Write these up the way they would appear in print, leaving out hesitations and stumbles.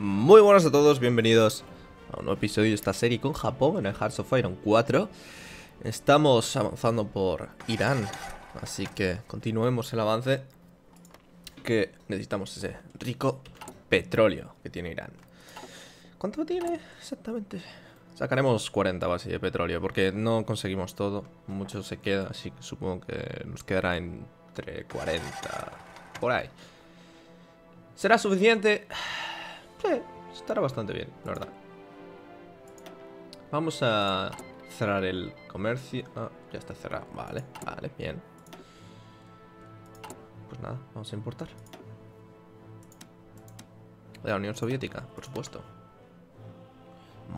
Muy buenas a todos, bienvenidos a un nuevo episodio de esta serie con Japón en el Hearts of Iron 4. Estamos avanzando por Irán, así que continuemos el avance, que necesitamos ese rico petróleo que tiene Irán. ¿Cuánto tiene exactamente? Sacaremos 40 bases de petróleo porque no conseguimos todo, mucho se queda, así que supongo que nos quedará entre 40, por ahí. ¿Será suficiente? Sí, estará bastante bien, la verdad. Vamos a cerrar el comercio. Ah, ya está cerrado, vale, vale, bien. Pues nada, vamos a importar. De la Unión Soviética, por supuesto.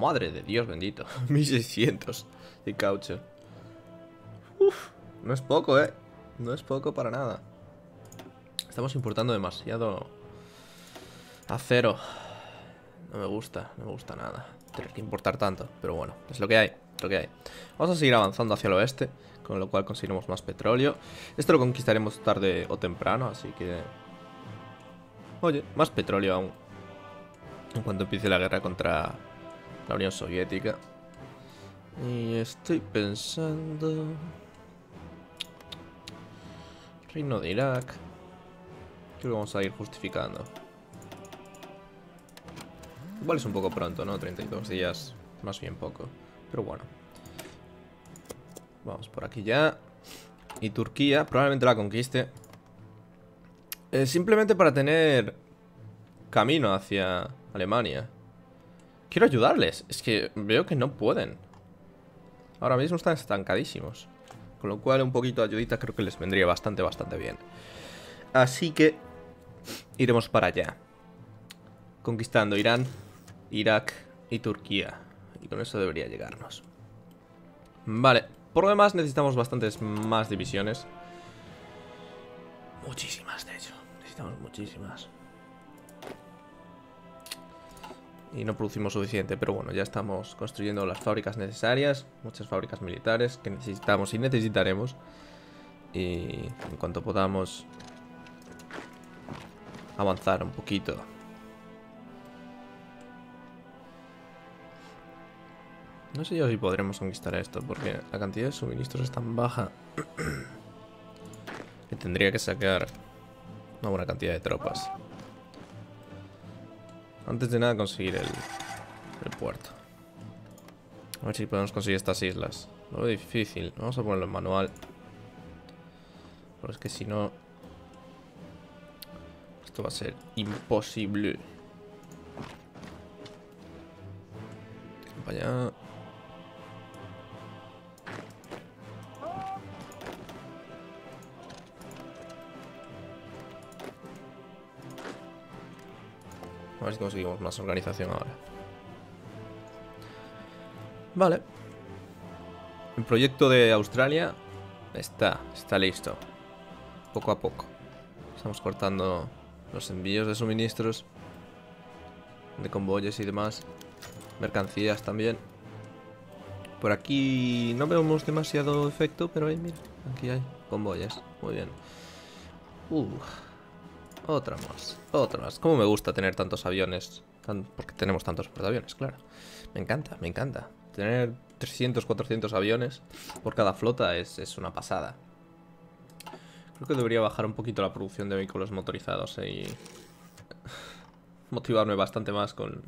Madre de Dios bendito, 1600 de caucho. Uf, no es poco, no es poco para nada. Estamos importando demasiado acero. No me gusta nada tener que importar tanto, pero bueno, es lo que hay, es lo que hay. Vamos a seguir avanzando hacia el oeste, con lo cual conseguiremos más petróleo. Esto lo conquistaremos tarde o temprano, así que... Oye, más petróleo aún. En cuanto empiece la guerra contra la Unión Soviética. Y estoy pensando... Reino de Irak. Creo que vamos a ir justificando. Igual es un poco pronto, ¿no? 32 días, más bien poco. Pero bueno. Vamos por aquí ya. Y Turquía, probablemente la conquiste. Simplemente para tener camino hacia Alemania. Quiero ayudarles. Es que veo que no pueden. Ahora mismo están estancadísimos. Con lo cual un poquito de ayudita creo que les vendría bastante, bastante bien. Así que iremos para allá. Conquistando Irán, Irak y Turquía. Y con eso debería llegarnos. Vale, por lo demás necesitamos bastantes más divisiones. Muchísimas, de hecho. Necesitamos muchísimas. Y no producimos suficiente, pero bueno, ya estamos construyendo las fábricas necesarias. Muchas fábricas militares que necesitamos y necesitaremos. Y en cuanto podamos avanzar un poquito... No sé yo si podremos conquistar esto, porque la cantidad de suministros es tan baja que tendría que sacar una buena cantidad de tropas. Antes de nada conseguir el puerto. A ver si podemos conseguir estas islas. No es difícil, vamos a ponerlo en manual. Pero es que si no... Esto va a ser imposible. Vaya... A ver si conseguimos más organización ahora. Vale. El proyecto de Australia está listo. Poco a poco. Estamos cortando los envíos de suministros. De convoyes y demás. Mercancías también. Por aquí no vemos demasiado efecto, pero ahí mira. Aquí hay convoyes. Muy bien. Otra más, otra más. Cómo me gusta tener tantos aviones, porque tenemos tantos portaaviones, claro. Me encanta tener 300, 400 aviones por cada flota es una pasada. Creo que debería bajar un poquito la producción de vehículos motorizados y motivarme bastante más con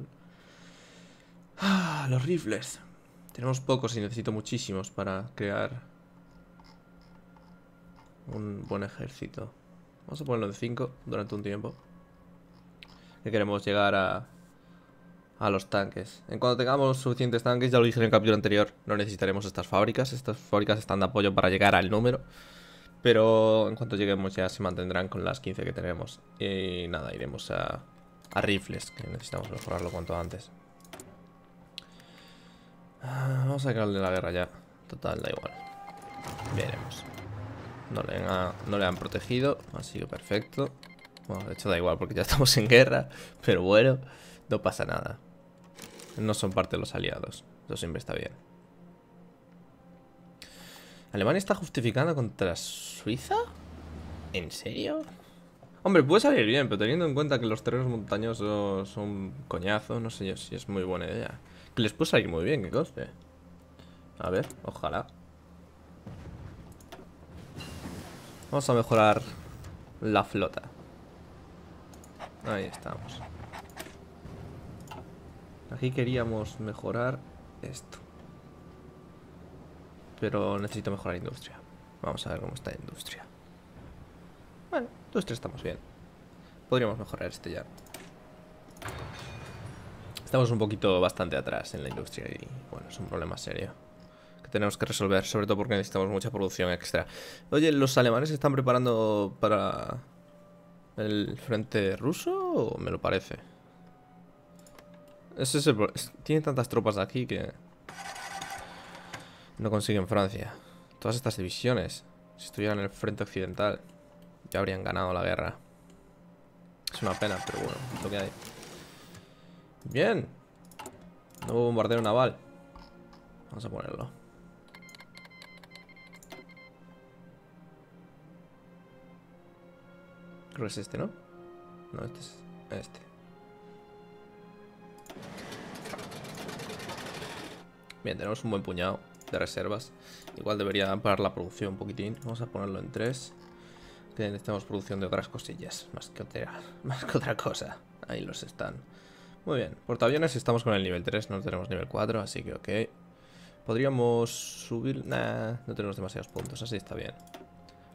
los rifles. Tenemos pocos y necesito muchísimos para crear un buen ejército. Vamos a ponerlo en 5 durante un tiempo. Que queremos llegar a los tanques. En cuanto tengamos suficientes tanques, ya lo dije en el capítulo anterior, no necesitaremos estas fábricas. Estas fábricas están de apoyo para llegar al número. Pero en cuanto lleguemos ya se mantendrán con las 15 que tenemos. Y nada, iremos a rifles, que necesitamos mejorarlo cuanto antes. Vamos a sacarle la guerra ya. Total, da igual. Veremos. No le han protegido, así que perfecto. Bueno, de hecho da igual porque ya estamos en guerra. Pero bueno, no pasa nada. No son parte de los aliados. Eso siempre está bien. ¿Alemania está justificando contra Suiza? ¿En serio? Hombre, puede salir bien, pero teniendo en cuenta que los terrenos montañosos son un coñazo, no sé yo si es muy buena idea. Que les puede salir muy bien, que conste. A ver, ojalá. Vamos a mejorar la flota. Ahí estamos. Aquí queríamos mejorar esto, pero necesito mejorar la industria. Vamos a ver cómo está la industria. Bueno, industria estamos bien. Podríamos mejorar este ya. Estamos un poquito bastante atrás en la industria y bueno, es un problema serio que tenemos que resolver, sobre todo porque necesitamos mucha producción extra. Oye, ¿los alemanes se están preparando para el frente ruso? Me lo parece. Tienen tantas tropas aquí que no consiguen Francia. Todas estas divisiones, si estuvieran en el frente occidental, ya habrían ganado la guerra. Es una pena, pero bueno, lo que hay. Bien. Nuevo bombardero naval. Vamos a ponerlo. Creo que es este, ¿no? No, este es este. Bien, tenemos un buen puñado de reservas. Igual debería parar la producción un poquitín. Vamos a ponerlo en 3. Que necesitamos producción de otras cosillas. Más que otra cosa. Ahí los están. Muy bien. Portaaviones estamos con el nivel 3. No tenemos nivel 4, así que ok. Podríamos subir... Nah, no tenemos demasiados puntos. Así está bien.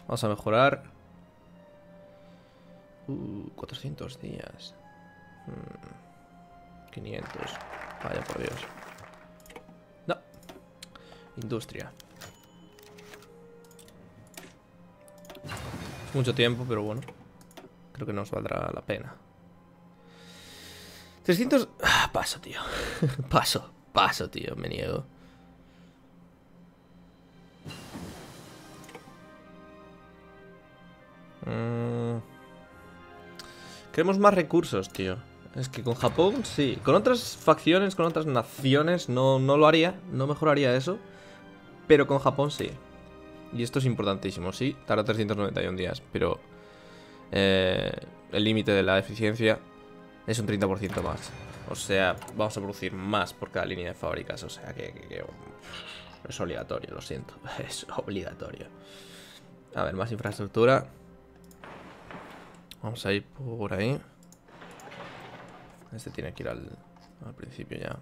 Vamos a mejorar. 400 días. 500. Vaya por Dios. Industria. Es mucho tiempo, pero bueno, creo que nos valdrá la pena. 300... Ah, paso, tío. Paso, tío. Me niego. Queremos más recursos, tío. Es que con Japón, sí. Con otras facciones, con otras naciones, no lo haría. No mejoraría eso. Pero con Japón sí. Y esto es importantísimo, sí. Tarda 391 días, pero el límite de la eficiencia es un 30% más. O sea, vamos a producir más por cada línea de fábricas. O sea que es obligatorio, lo siento. Es obligatorio. A ver, más infraestructura. Vamos a ir por ahí. Este tiene que ir al principio ya.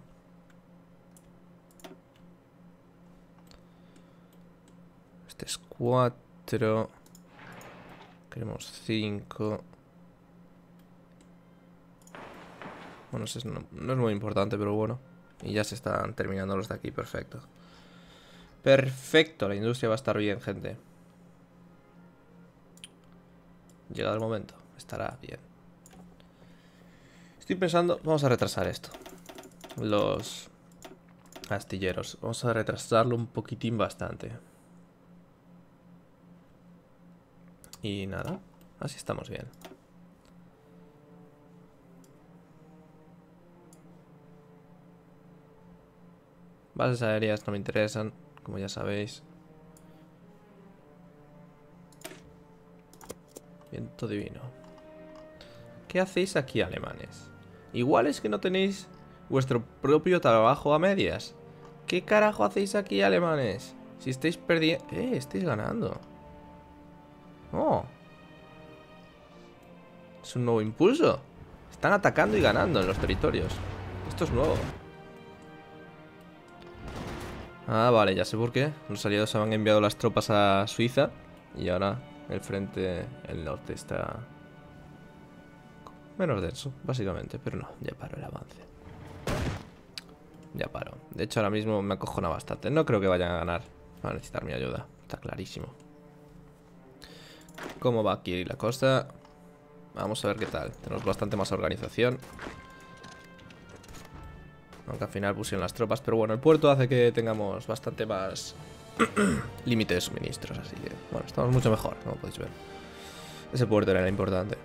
Este es 4. Queremos 5. Bueno, no es muy importante, pero bueno. Y ya se están terminando los de aquí, perfecto. Perfecto, la industria va a estar bien, gente. Llegado el momento, estará bien. Estoy pensando, vamos a retrasar esto. Los astilleros, vamos a retrasarlo un poquitín bastante. Y nada, así estamos bien. Bases aéreas no me interesan, como ya sabéis. Viento divino. ¿Qué hacéis aquí, alemanes? Igual es que no tenéis vuestro propio trabajo a medias. ¿Qué carajo hacéis aquí, alemanes? Si estáis perdiendo... estáis ganando. Oh. Es un nuevo impulso. Están atacando y ganando en los territorios. Esto es nuevo. Ah, vale, ya sé por qué. Los aliados han enviado las tropas a Suiza. Y ahora el frente, el norte está menos denso, básicamente. Pero no, ya paró el avance. Ya paró. De hecho, ahora mismo me acojona bastante. No creo que vayan a ganar. Van a necesitar mi ayuda. Está clarísimo. ¿Cómo va aquí la cosa? Vamos a ver qué tal. Tenemos bastante más organización. Aunque al final pusieron las tropas. Pero bueno, el puerto hace que tengamos bastante más límite de suministros. Así que, bueno, estamos mucho mejor, como podéis ver. Ese puerto era importante.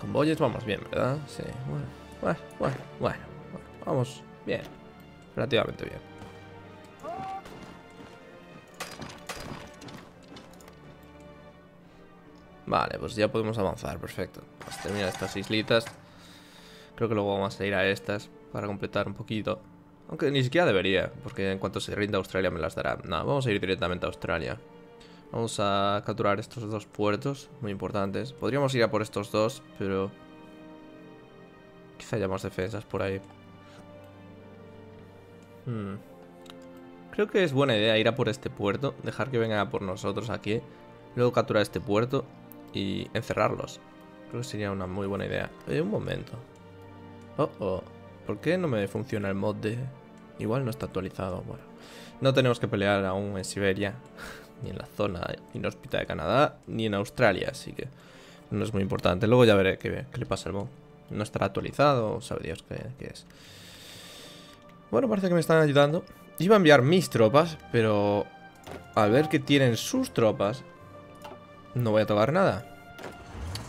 Convoyes vamos bien, ¿verdad? Sí, bueno. Vamos bien. Relativamente bien. Vale, pues ya podemos avanzar, perfecto. Vamos a terminar estas islitas. Creo que luego vamos a ir a estas para completar un poquito. Aunque ni siquiera debería, porque en cuanto se rinda Australia me las dará. Nada, vamos a ir directamente a Australia. Vamos a capturar estos dos puertos, muy importantes. Podríamos ir a por estos dos, pero... quizá haya más defensas por ahí. Creo que es buena idea ir a por este puerto, dejar que vengan a por nosotros aquí, luego capturar este puerto y encerrarlos. Creo que sería una muy buena idea. Un momento. ¿Por qué no me funciona el mod de...? Igual no está actualizado. Bueno, no tenemos que pelear aún en Siberia, ni en la zona inhóspita de Canadá, ni en Australia, así que no es muy importante. Luego ya veré qué le pasa al mod. No estará actualizado, sabe Dios qué es. Bueno, parece que me están ayudando. Iba a enviar mis tropas, pero al ver que tienen sus tropas, no voy a tocar nada,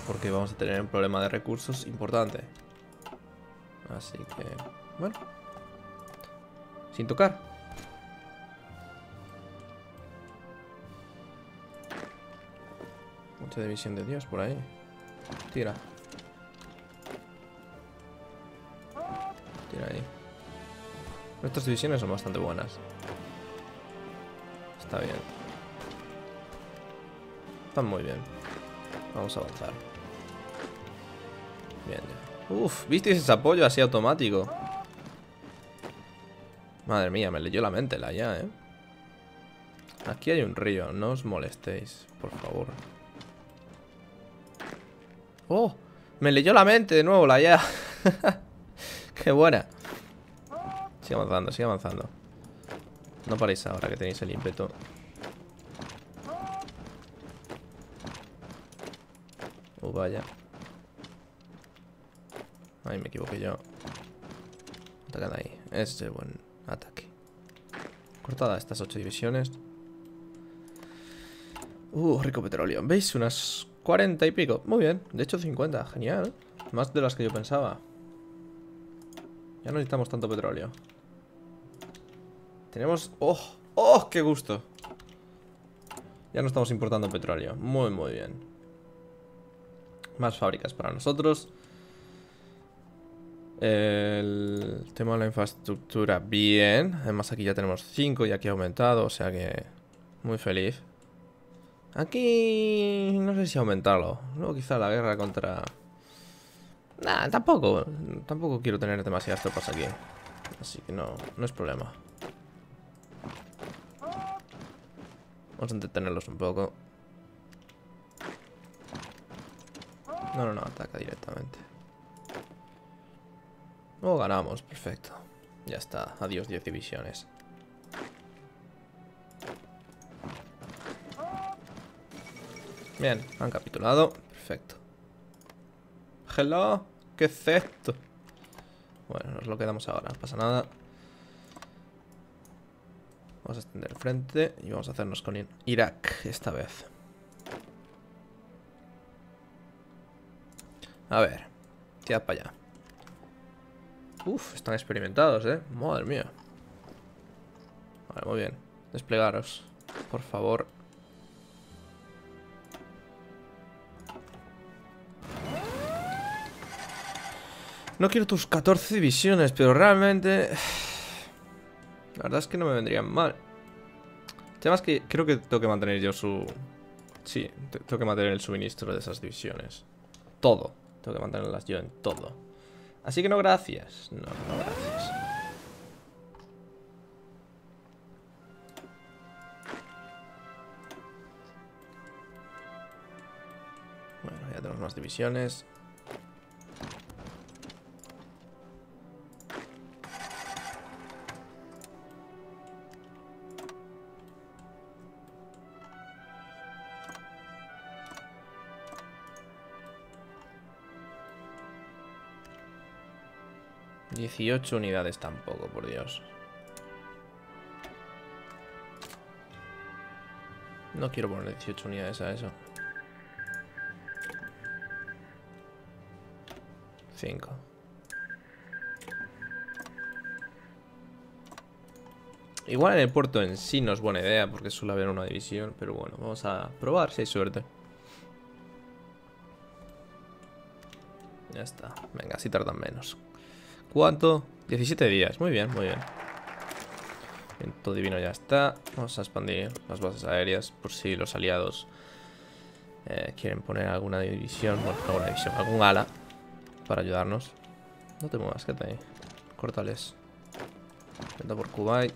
porque vamos a tener un problema de recursos importante. Así que, bueno, sin tocar. Mucha división de Dios por ahí. Tira. Tira ahí. Nuestras divisiones son bastante buenas. Está bien. Están muy bien. Vamos a avanzar. Bien. Uf, ¿visteis ese apoyo así automático? Madre mía, me leyó la mente la ya, ¿eh? Aquí hay un río, no os molestéis, por favor. ¡Oh! Me leyó la mente de nuevo la ya. ¡Qué buena! Sigue avanzando, sigue avanzando. No paréis ahora que tenéis el ímpetu. Vaya. Ay, me equivoqué yo. Atacad ahí. Ese es buen ataque. Cortada estas 8 divisiones. Rico petróleo. ¿Veis? Unas 40 y pico. Muy bien. De hecho, 50. Genial. Más de las que yo pensaba. Ya no necesitamos tanto petróleo. Tenemos... ¡Oh! ¡Oh! ¡Qué gusto! Ya no estamos importando petróleo. Muy, muy bien. Más fábricas para nosotros. El tema de la infraestructura, bien. Además aquí ya tenemos 5 y aquí ha aumentado, o sea que muy feliz. Aquí no sé si aumentarlo. Luego quizá la guerra contra... Nah, tampoco quiero tener demasiadas tropas aquí. Así que no es problema. Vamos a entretenerlos un poco. No, ataca directamente. Oh, ganamos, perfecto. Ya está, adiós 10 divisiones. Bien, han capitulado, perfecto. Hello, ¿qué es esto? Bueno, nos lo quedamos ahora, no pasa nada. Vamos a extender el frente y vamos a hacernos con Irak esta vez. A ver, tirad para allá. Uf, están experimentados, madre mía. Vale, muy bien. Desplegaros, por favor. No quiero tus 14 divisiones, pero realmente... la verdad es que no me vendrían mal. El tema es que creo que tengo que mantener yo su... sí, tengo que mantener el suministro de esas divisiones. Todo. Tengo que mantenerlas yo en todo. Así que no gracias. No gracias. Bueno, ya tenemos más divisiones. ...18 unidades tampoco, por Dios. No quiero poner 18 unidades a eso. 5. Igual en el puerto en sí no es buena idea, porque suele haber una división, pero bueno, vamos a probar si hay suerte. Ya está. Venga, así tardan menos. ¿Cuánto? 17 días. Muy bien, muy bien. Viento divino ya está. Vamos a expandir las bases aéreas por si los aliados quieren poner alguna división. Bueno, no alguna división, algún ala para ayudarnos. No te muevas, quédate ahí. Córtales. Viento por Kuwait.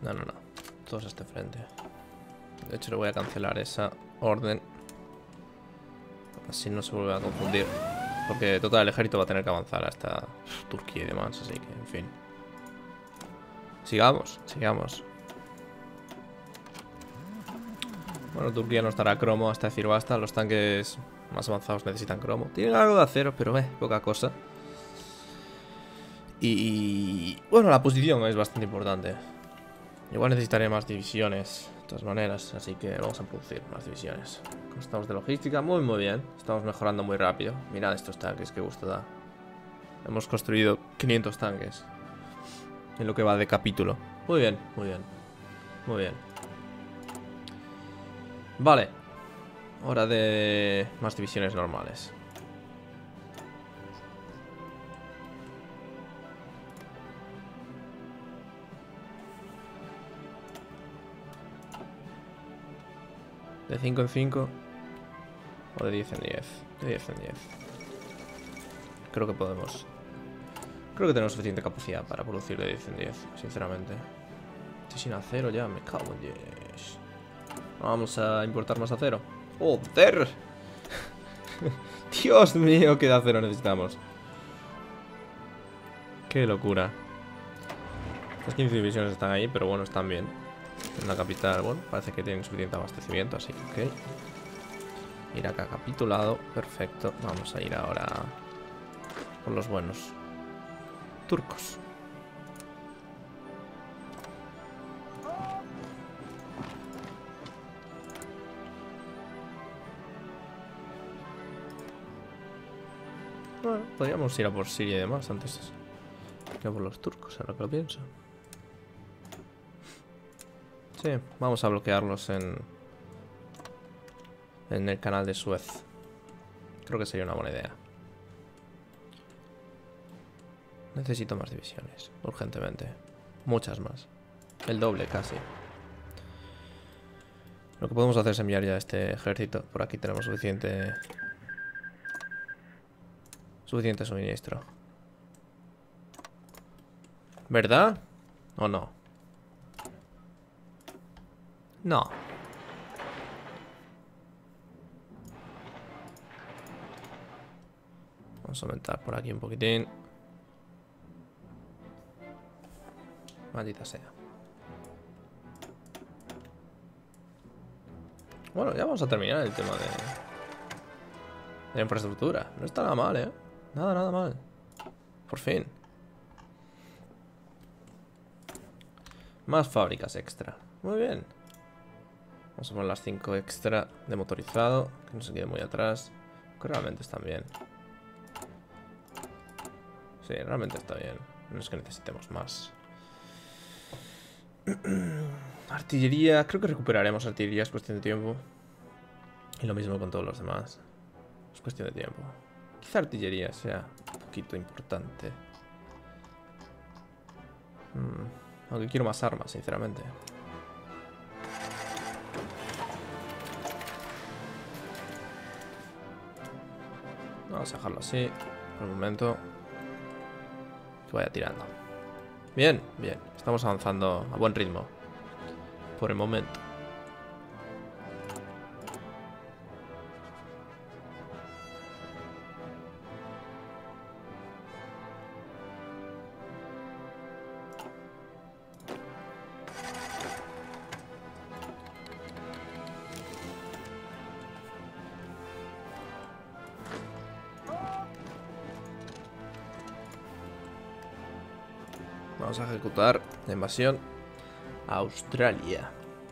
No, no, no. Todos a este frente. De hecho, le voy a cancelar esa orden. Así no se vuelve a confundir. Porque total, el ejército va a tener que avanzar hasta Turquía y demás. Así que, en fin. Sigamos, sigamos. Bueno, Turquía nos dará cromo hasta decir basta. Los tanques más avanzados necesitan cromo. Tienen algo de acero, pero poca cosa. Y bueno, la posición es bastante importante. Igual necesitaré más divisiones, de todas maneras, así que vamos a producir más divisiones. Estamos de logística, muy muy bien. Estamos mejorando muy rápido. Mirad estos tanques, qué gusto da. Hemos construido 500 tanques en lo que va de capítulo. Muy bien, muy bien. Muy bien. Vale. Hora de más divisiones normales. ¿De 5 en 5? ¿O de 10 en 10? De 10 en 10. Creo que podemos. Creo que tenemos suficiente capacidad para producir de 10 en 10, sinceramente. Estoy sin acero ya, me cago en 10. Vamos a importar más acero. ¡Joder! Dios mío, qué de acero necesitamos. ¡Qué locura! Las 15 divisiones están ahí, pero bueno, están bien. En la capital, bueno, parece que tienen suficiente abastecimiento, así que ok. Irak ha capitulado, perfecto. Vamos a ir ahora por los buenos turcos. Bueno, podríamos ir a por Siria y demás antes que por los turcos, ahora que lo pienso. Sí, vamos a bloquearlos en el canal de Suez. Creo que sería una buena idea. Necesito más divisiones, urgentemente. Muchas más. El doble casi. Lo que podemos hacer es enviar ya este ejército. Por aquí tenemos suficiente suministro. ¿Verdad? ¿O no? No. Vamos a aumentar por aquí un poquitín. Maldita sea. Bueno, ya vamos a terminar el tema de la infraestructura. No está nada mal, ¿eh? Nada, nada mal. Por fin. Más fábricas extra. Muy bien. Vamos a poner las 5 extra de motorizado, que no se quede muy atrás. Que realmente están bien. Sí, realmente está bien. No es que necesitemos más. Artillería. Creo que recuperaremos artillería, es cuestión de tiempo. Y lo mismo con todos los demás. Es cuestión de tiempo. Quizá artillería sea un poquito importante. Aunque quiero más armas, sinceramente. Vamos a dejarlo así por el momento. Que vaya tirando. Bien, bien. Estamos avanzando a buen ritmo. Por el momento. Vamos a ejecutar la invasión a Australia.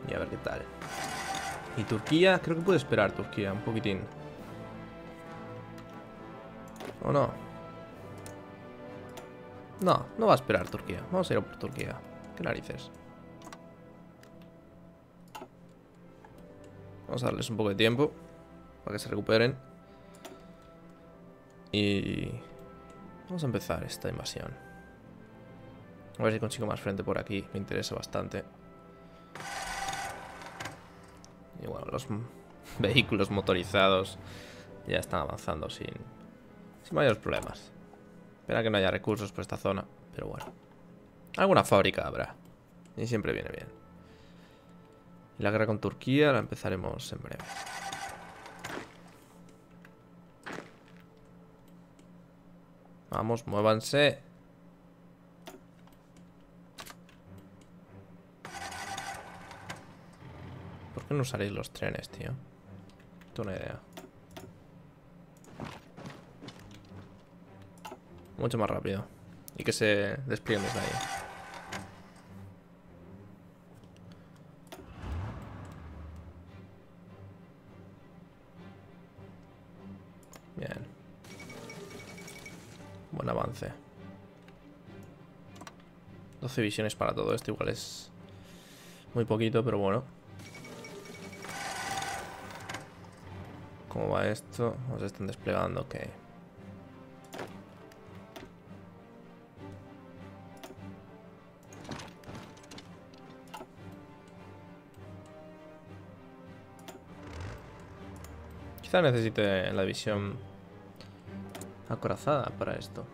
Y a ver qué tal. Y Turquía, creo que puede esperar Turquía un poquitín. ¿O no? No, no va a esperar Turquía. Vamos a ir a por Turquía. ¿Qué narices? Vamos a darles un poco de tiempo para que se recuperen. Y vamos a empezar esta invasión. A ver si consigo más frente por aquí. Me interesa bastante. Y bueno, los vehículos motorizados ya están avanzando sin mayores problemas. Espera que no haya recursos por esta zona. Pero bueno, alguna fábrica habrá. Y siempre viene bien. La guerra con Turquía la empezaremos en breve. Vamos, muévanse. ¿Por qué no usaréis los trenes, tío? No tengo una idea. Mucho más rápido. Y que se desplieguen desde ahí. Buen avance. 12 visiones para todo esto. Igual es muy poquito, pero bueno. ¿Cómo va esto? Nos están desplegando, ok. Quizá necesite la visión acorazada para esto.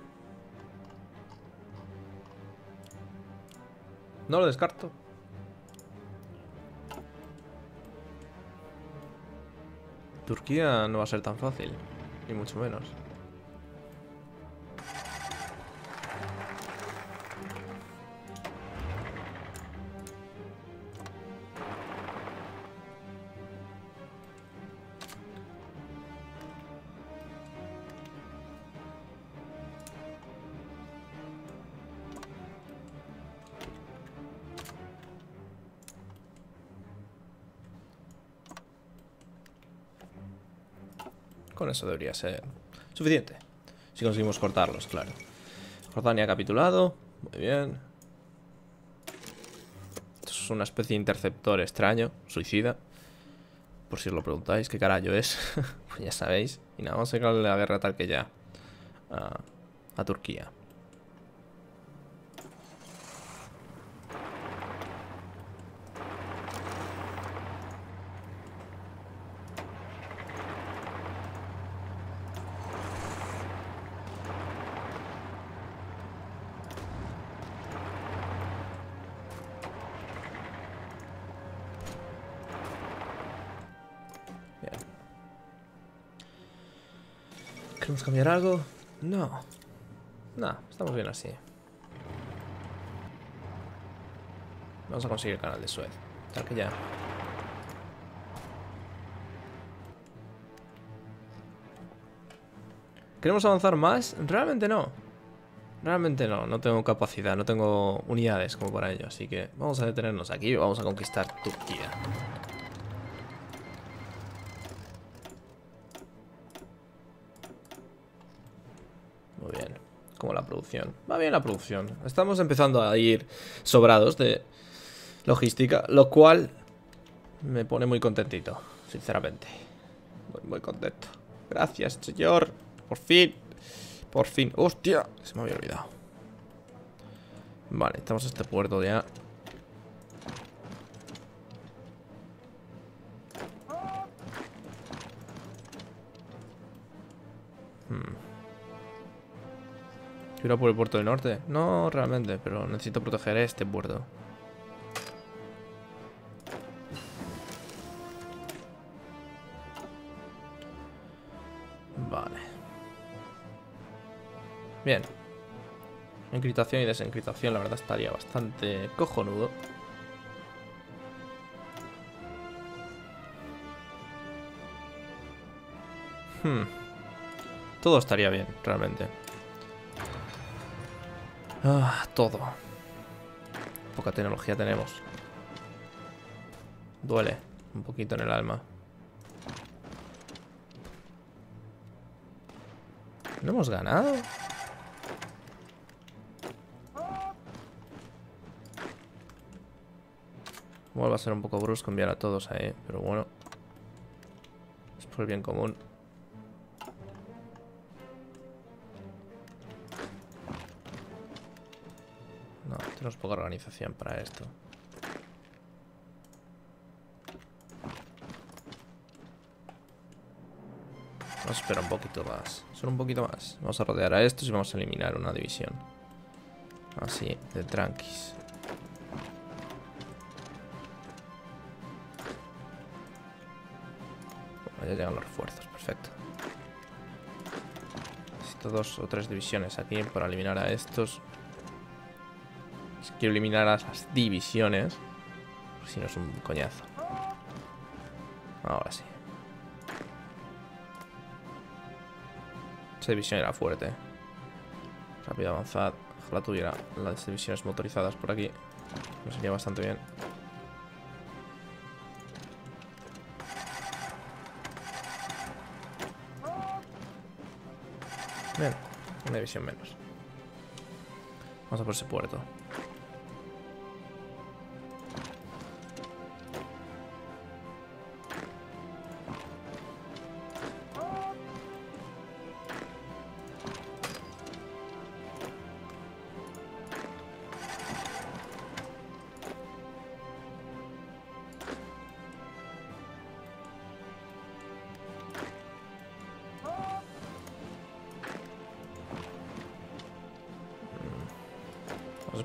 No lo descarto. Turquía no va a ser tan fácil, ni mucho menos. Con eso debería ser suficiente. Si conseguimos cortarlos, claro. Jordania ha capitulado. Muy bien. Esto es una especie de interceptor extraño. Suicida. Por si os lo preguntáis, ¿qué carajo es? Pues ya sabéis. Y nada, vamos a ir a la guerra tal que ya. A Turquía. ¿Queremos cambiar algo? No. No, estamos bien así. Vamos a conseguir el canal de Suez. Tal que ya. ¿Queremos avanzar más? Realmente no. Realmente no. No tengo capacidad, no tengo unidades como para ello. Así que vamos a detenernos aquí y vamos a conquistar Turquía. Como la producción, va bien la producción. Estamos empezando a ir sobrados de logística, lo cual me pone muy contentito, sinceramente. Muy contento. Gracias, señor. Por fin. Por fin. ¡Hostia! Se me había olvidado. Vale, estamos en este puerto ya. ¿Quiero ir por el puerto del norte? No, realmente, pero necesito proteger este puerto. Vale. Bien. Encriptación y desencriptación, la verdad, estaría bastante cojonudo. Todo estaría bien, realmente. Todo. Poca tecnología tenemos. Duele un poquito en el alma. ¿No hemos ganado? Igual va a ser un poco brusco enviar a todos ahí, pero bueno. Es por el bien común. No, tenemos poca organización para esto. Vamos a esperar un poquito más. Solo un poquito más. Vamos a rodear a estos y vamos a eliminar una división. Así, de tranquis. Ya llegan los refuerzos, perfecto. Necesito 2 o 3 divisiones aquí para eliminar a estos. Quiero eliminar a las divisiones. Si no es un coñazo. Ahora sí. Esta división era fuerte. Rápido, avanzad. Ojalá tuviera las divisiones motorizadas por aquí. Nos iría bastante bien. Bien, una división menos. Vamos a por ese puerto.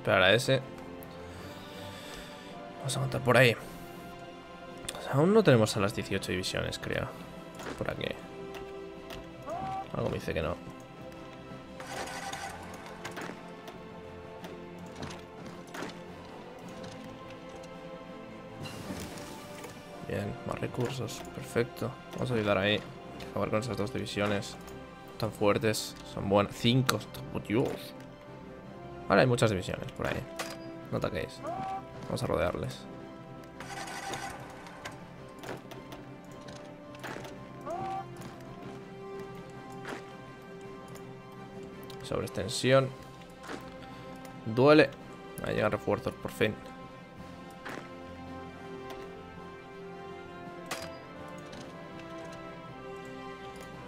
A ese vamos a montar por ahí. O sea, aún no tenemos a las 18 divisiones, creo. Por aquí algo me dice que no. Bien, más recursos, perfecto. Vamos a ayudar ahí, acabar con esas 2 divisiones tan fuertes. Son buenas, 5, oh, Dios. Ahora hay muchas divisiones por ahí. No ataquéis. Vamos a rodearles. Sobre extensión. Duele. Ahí llegan refuerzos, por fin.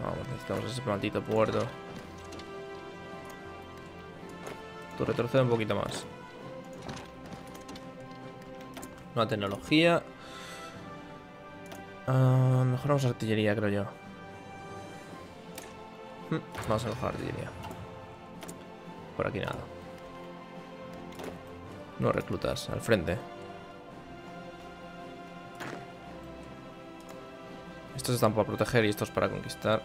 Vamos, necesitamos ese maldito puerto. Retrocede un poquito más. Nueva tecnología. Mejoramos artillería, creo yo. Vamos a mejorar artillería. Por aquí nada. No reclutas, al frente. Estos están para proteger y estos para conquistar.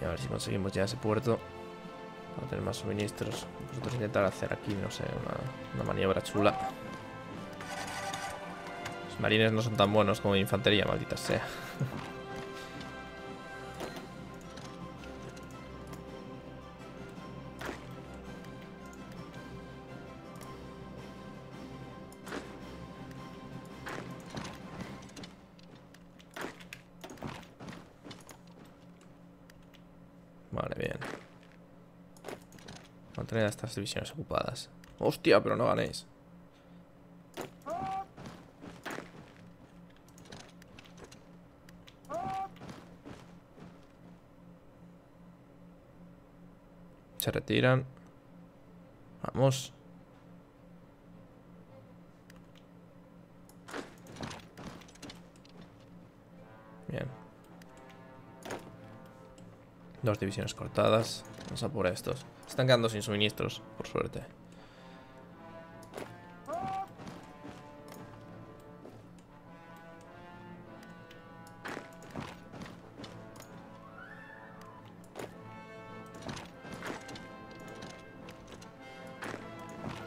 Y a ver si conseguimos ya ese puerto. Para tener más suministros. Nosotros intentar hacer aquí, no sé, una maniobra chula. Los marines no son tan buenos como infantería, maldita sea. Vale, bien. Mantener estas divisiones ocupadas. Hostia, pero no ganéis. Se retiran. Vamos. Bien. 2 divisiones cortadas. Vamos a por estos. Están quedando sin suministros, por suerte.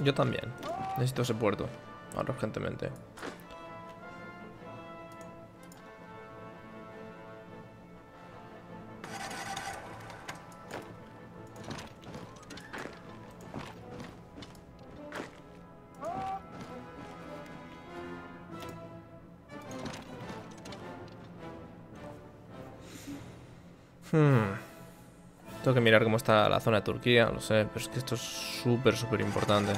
Yo también. Necesito ese puerto. Ahora urgentemente. Tengo que mirar cómo está la zona de Turquía, lo sé, pero es que esto es súper importante.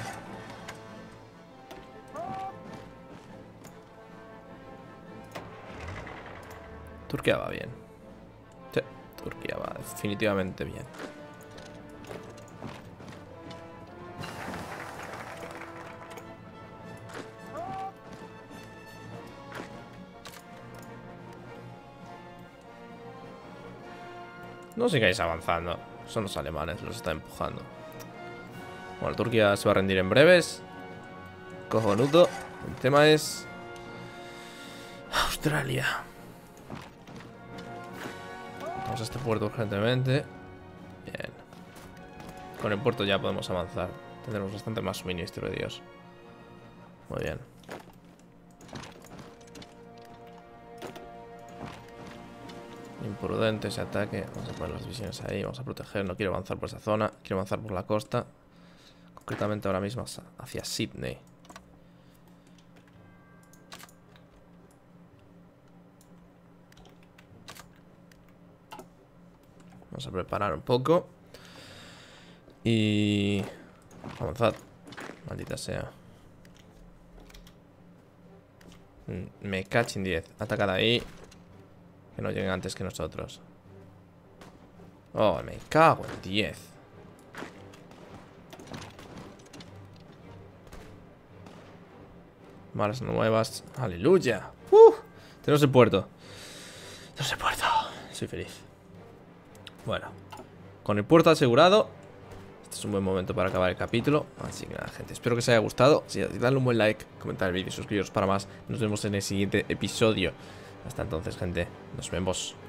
Turquía va bien. Sí, Turquía va definitivamente bien. No sigáis avanzando. Son los alemanes, los está empujando. Bueno, Turquía se va a rendir en breves. Cojonudo. El tema es Australia. Vamos a este puerto urgentemente. Bien. Con el puerto ya podemos avanzar. Tendremos bastante más suministro de Dios. Muy bien. Imprudente ese ataque. Vamos a poner las divisiones ahí. Vamos a proteger. No quiero avanzar por esa zona. Quiero avanzar por la costa. Concretamente ahora mismo hacia Sydney. Vamos a preparar un poco. Y... avanzad. Maldita sea. Me cachin 10. Atacad ahí. Que no lleguen antes que nosotros. Oh, me cago en 10. Malas nuevas. ¡Aleluya! Tenemos el puerto. Tenemos el puerto. Soy feliz. Bueno. Con el puerto asegurado. Este es un buen momento para acabar el capítulo. Así que nada, gente. Espero que os haya gustado. Si dadle un buen like, comentar el vídeo y suscribiros para más. Nos vemos en el siguiente episodio. Hasta entonces, gente, nos vemos.